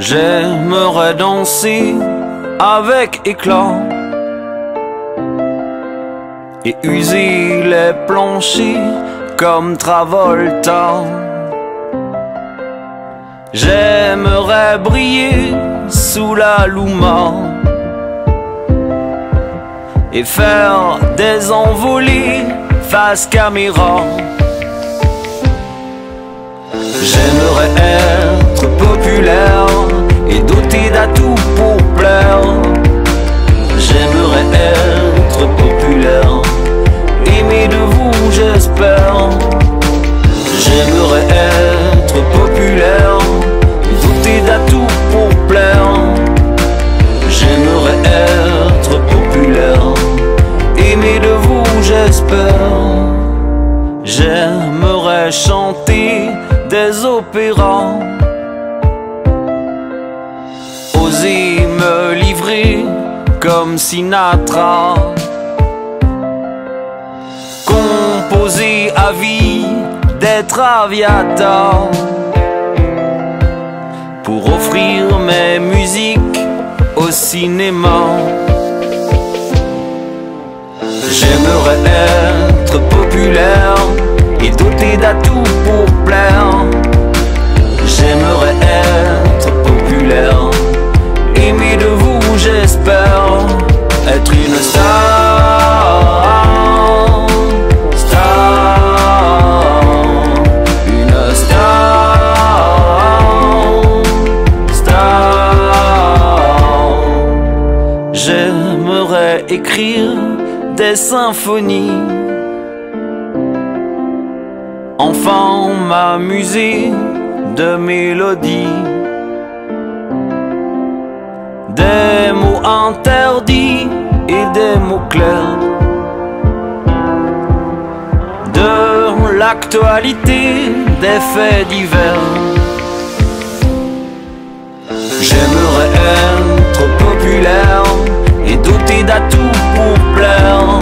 J'aimerais danser avec éclat et user les planchers comme Travolta. J'aimerais briller sous la luma et faire des envolées face caméra. J'aimerais être populaire et doté d'atouts pour plaire. J'aimerais être populaire, aimé de vous j'espère. J'aimerais être populaire, doté d'atouts pour plaire. J'aimerais être populaire, aimé de vous j'espère. J'aimerais chanter des opéras, oser me livrer comme Sinatra, composer à vie des Traviata pour offrir mes musiques au cinéma. J'aimerais être populaire et doté d'atouts pour plaire. J'aimerais être populaire, aimé de vous j'espère. Être une star, une star, J'aimerais écrire des symphonies, enfin m'amuser de mélodies, des mots interdits et des mots clairs, de l'actualité, des faits divers. J'aimerais être populaire et doté d'atouts pour plaire.